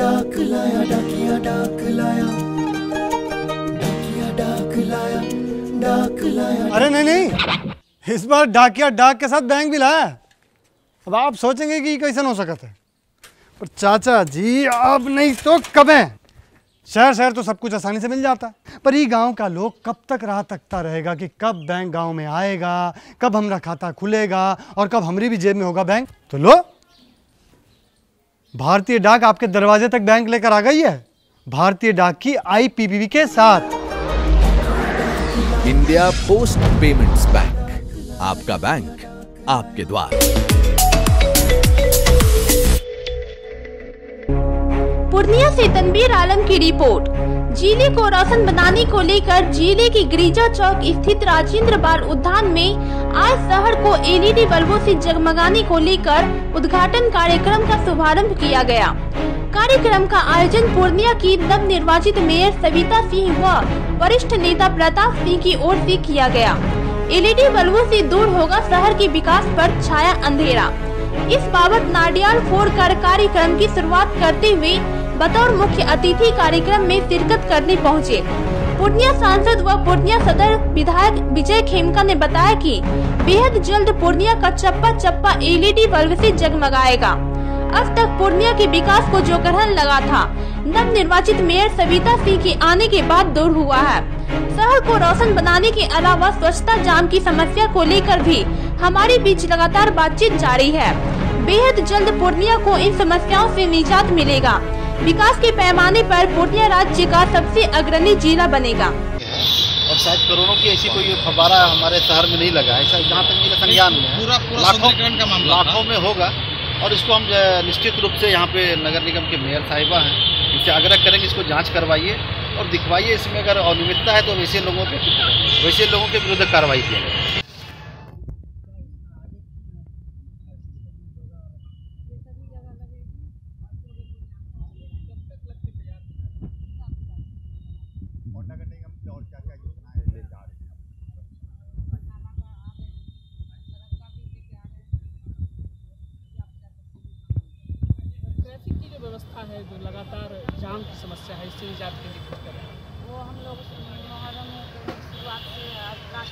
अरे नहीं, इस बार डाकिया डाक के साथ बैंक भी लाया। अब आप सोचेंगे कि कैसे हो सकता है, पर चाचा जी आप नहीं तो कब है। शहर शहर तो सब कुछ आसानी से मिल जाता है, पर ये गांव का लोग कब तक राह तकता रहेगा कि कब बैंक गांव में आएगा, कब हमारा खाता खुलेगा और कब हमारी भी जेब में होगा बैंक। तो लो, भारतीय डाक आपके दरवाजे तक बैंक लेकर आ गई है, भारतीय डाक की आईपीपीबी के साथ। इंडिया पोस्ट पेमेंट्स बैंक, आपका बैंक आपके द्वार। पूर्णिया से तनवीर आलम की रिपोर्ट। जिले को रोशन बनाने को लेकर जिले की गिरिजा चौक स्थित राजेन्द्र बाल उद्यान में आज शहर को एलईडी बल्बों से जगमगाने को लेकर उद्घाटन कार्यक्रम का शुभारंभ किया गया। कार्यक्रम का आयोजन पूर्णिया की नव निर्वाचित मेयर सविता सिंह व वरिष्ठ नेता प्रताप सिंह की ओर से किया गया। एलईडी बल्बों से दूर होगा शहर के विकास पर छाया अंधेरा। इस बाबत नाडियाल फोड़ कर कार्यक्रम की शुरुआत करते हुए बतौर मुख्य अतिथि कार्यक्रम में शिरकत करने पहुंचे पूर्णिया सांसद व पूर्णिया सदर विधायक विजय खेमका ने बताया कि बेहद जल्द पूर्णिया का चप्पा चप्पा एलईडी बल्ब से जगमगाएगा। अब तक पूर्णिया के विकास को जो ग्रहण लगा था, नव निर्वाचित मेयर सविता सिंह के आने के बाद दूर हुआ है। शहर को रोशन बनाने के अलावा स्वच्छता जाम की समस्या को लेकर भी हमारे बीच लगातार बातचीत जारी है। बेहद जल्द पूर्णिया को इन समस्याओं से निजात मिलेगा। विकास के पैमाने पर पूर्णिया राज्य का सबसे अग्रणी जिला बनेगा। और शायद कोरोना की ऐसी कोई फवारा हमारे शहर में नहीं लगा, ऐसा जहाँ तक मेरे संज्ञान में लाखों में होगा। और इसको हम निश्चित रूप से यहाँ पे नगर निगम के मेयर साहिबा हैं, इनसे आग्रह करेंगे इसको जांच करवाइए और दिखवाइए, इसमें अगर अनियमितता है तो वैसे लोगों के विरुद्ध कार्रवाई की जाए। व्यवस्था है जो लगातार जाम की समस्या है, इससे निजात के लिए कुछ करें। वो हम लोग मुहर्रम में शुरुआत से आज